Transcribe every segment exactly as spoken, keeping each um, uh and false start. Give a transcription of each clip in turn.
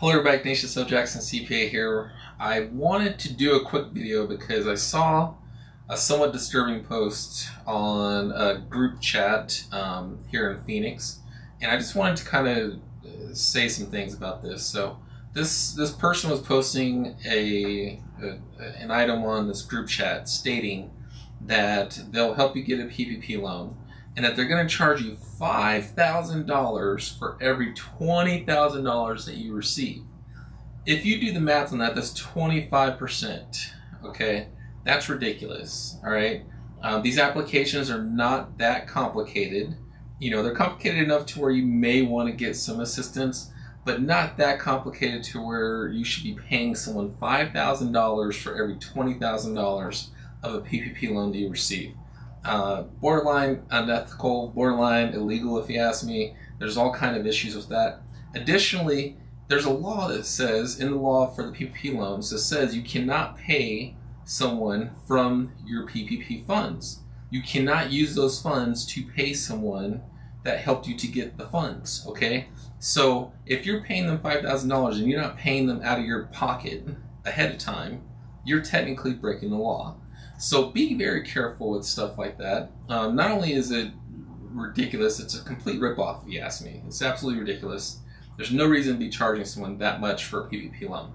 Hello everybody, Nation, so Jackson C P A here. I wanted to do a quick video because I saw a somewhat disturbing post on a group chat um, here in Phoenix, and I just wanted to kind of say some things about this. So this this person was posting a, a an item on this group chat stating that they'll help you get a P P P loan, and that they're going to charge you five thousand dollars for every twenty thousand dollars that you receive. If you do the math on that, that's twenty-five percent, okay? That's ridiculous, all right? Um, these applications are not that complicated. You know, they're complicated enough to where you may want to get some assistance, but not that complicated to where you should be paying someone five thousand dollars for every twenty thousand dollars of a P P P loan that you receive. Uh, borderline unethical, borderline illegal if you ask me. There's all kind of issues with that. Additionally, there's a law that says, in the law for the P P P loans, that says you cannot pay someone from your P P P funds. You cannot use those funds to pay someone that helped you to get the funds, okay? So if you're paying them five thousand dollars and you're not paying them out of your pocket ahead of time, you're technically breaking the law. So be very careful with stuff like that. Um, not only is it ridiculous, it's a complete ripoff if you ask me. It's absolutely ridiculous. There's no reason to be charging someone that much for a P P P loan.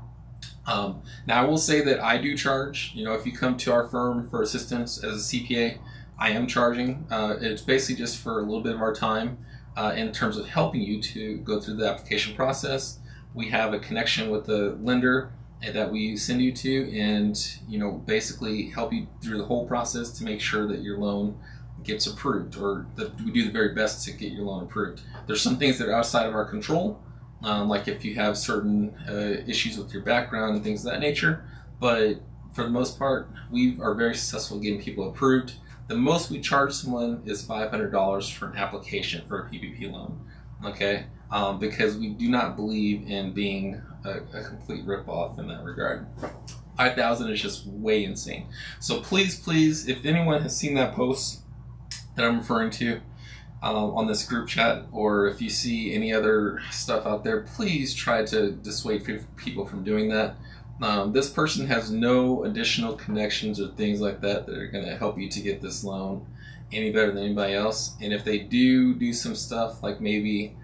Um, now I will say that I do charge. You know, if you come to our firm for assistance as a C P A, I am charging. Uh, it's basically just for a little bit of our time uh, in terms of helping you to go through the application process. We have a connection with the lender that we send you to, and you know, basically help you through the whole process to make sure that your loan gets approved, or that we do the very best to get your loan approved. There's some things that are outside of our control, um, like if you have certain uh, issues with your background and things of that nature, but for the most part, we are very successful in getting people approved. The most we charge someone is five hundred dollars for an application for a P P P loan, okay? Um, because we do not believe in being a, a complete ripoff in that regard. five thousand is just way insane. So please, please, if anyone has seen that post that I'm referring to um, on this group chat, or if you see any other stuff out there, please try to dissuade people from doing that. Um, this person has no additional connections or things like that that are going to help you to get this loan any better than anybody else. And if they do do some stuff, like maybe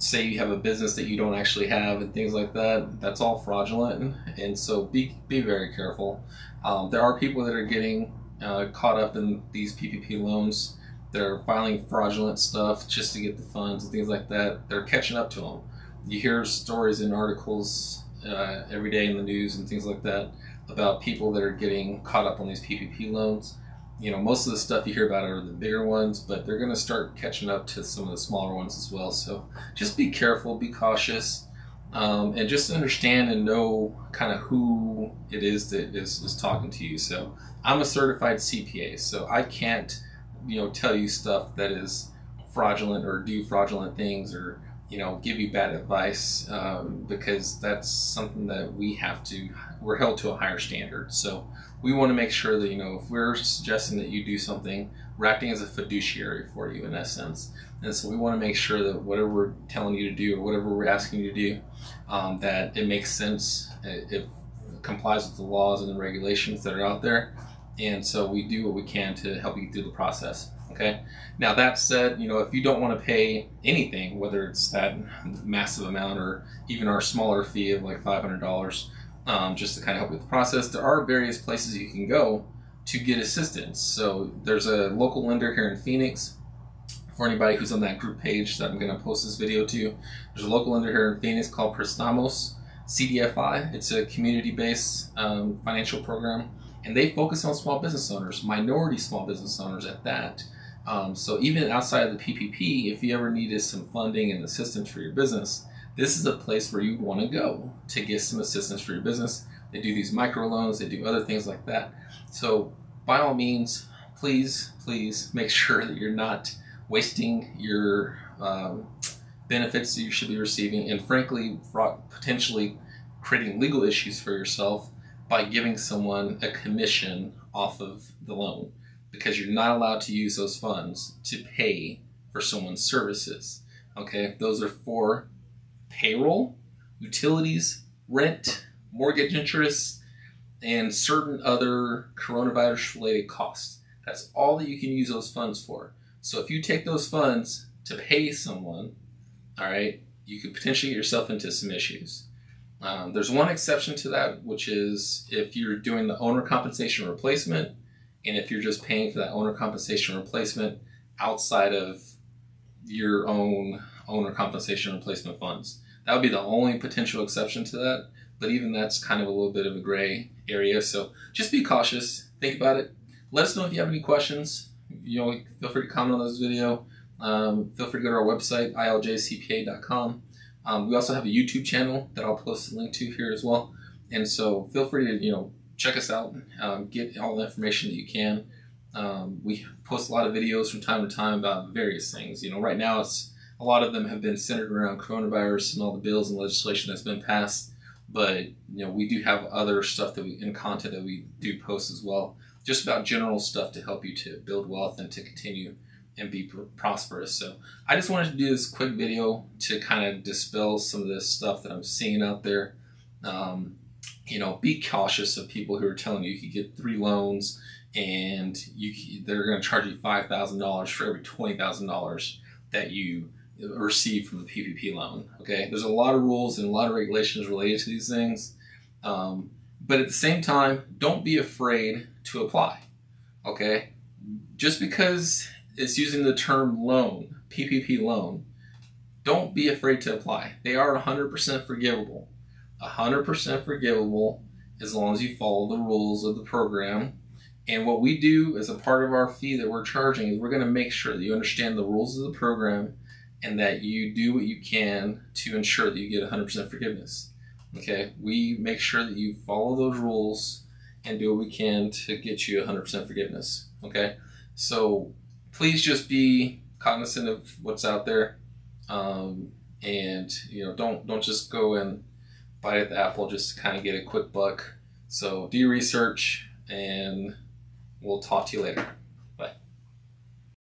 say you have a business that you don't actually have and things like that, that's all fraudulent. And so be be very careful. Um, there are people that are getting uh, caught up in these P P P loans. They're filing fraudulent stuff just to get the funds and things like that. They're catching up to them. You hear stories and articles uh, every day in the news and things like that about people that are getting caught up on these P P P loans. You know, most of the stuff you hear about are the bigger ones, but they're going to start catching up to some of the smaller ones as well. So just be careful, be cautious, um, and just understand and know kind of who it is that is, is talking to you. So I'm a certified C P A, so I can't, you know, tell you stuff that is fraudulent or do fraudulent things or, you know, give you bad advice um, because that's something that we have to, we're held to a higher standard. So we want to make sure that, you know, if we're suggesting that you do something, we're acting as a fiduciary for you in essence. And so we want to make sure that whatever we're telling you to do or whatever we're asking you to do, um, that it makes sense, it, it complies with the laws and the regulations that are out there. And so we do what we can to help you through the process. Okay. Now that said, you know, if you don't want to pay anything, whether it's that massive amount or even our smaller fee of like five hundred dollars, um, just to kind of help with the process, there are various places you can go to get assistance. So there's a local lender here in Phoenix. For anybody who's on that group page that I'm going to post this video to, there's a local lender here in Phoenix called Prestamos C D F I. It's a community-based um, financial program, and they focus on small business owners, minority small business owners at that. Um, so even outside of the P P P, if you ever needed some funding and assistance for your business, this is a place where you want to go to get some assistance for your business. They do these microloans, they do other things like that. So by all means, please, please make sure that you're not wasting your um, benefits that you should be receiving, and frankly, potentially creating legal issues for yourself by giving someone a commission off of the loan, because you're not allowed to use those funds to pay for someone's services, okay? Those are for payroll utilities, rent, mortgage interest, and certain other coronavirus-related costs. That's all that you can use those funds for. So if you take those funds to pay someone, all right, you could potentially get yourself into some issues. Um, there's one exception to that, which is if you're doing the owner compensation replacement, and if you're just paying for that owner compensation replacement outside of your own owner compensation replacement funds. That would be the only potential exception to that, but even that's kind of a little bit of a gray area. So just be cautious, think about it. Let us know if you have any questions. You know, feel free to comment on this video. Um, feel free to go to our website, I L J C P A dot com. Um, we also have a YouTube channel that I'll post a link to here as well. And so feel free to, you know, check us out, um, get all the information that you can. Um, we post a lot of videos from time to time about various things. You know, right now it's a lot of them have been centered around coronavirus and all the bills and legislation that's been passed. But, you know, we do have other stuff that we, and content that we do post as well, just about general stuff to help you to build wealth and to continue and be prosperous. So I just wanted to do this quick video to kind of dispel some of this stuff that I'm seeing out there. Um, you know, be cautious of people who are telling you you could get three loans and you they're going to charge you five thousand dollars for every twenty thousand dollars that you receive from the P P P loan. Okay, there's a lot of rules and a lot of regulations related to these things. Um, but at the same time, don't be afraid to apply. Okay, just because it's using the term loan, P P P loan, don't be afraid to apply. They are one hundred percent forgivable. one hundred percent forgivable as long as you follow the rules of the program. And what we do as a part of our fee that we're charging is we're going to make sure that you understand the rules of the program and that you do what you can to ensure that you get one hundred percent forgiveness. Okay, we make sure that you follow those rules and do what we can to get you one hundred percent forgiveness. Okay, so please just be cognizant of what's out there, um, and you know, don't don't just go and bite at the apple just to kind of get a quick buck. So do your research, and we'll talk to you later.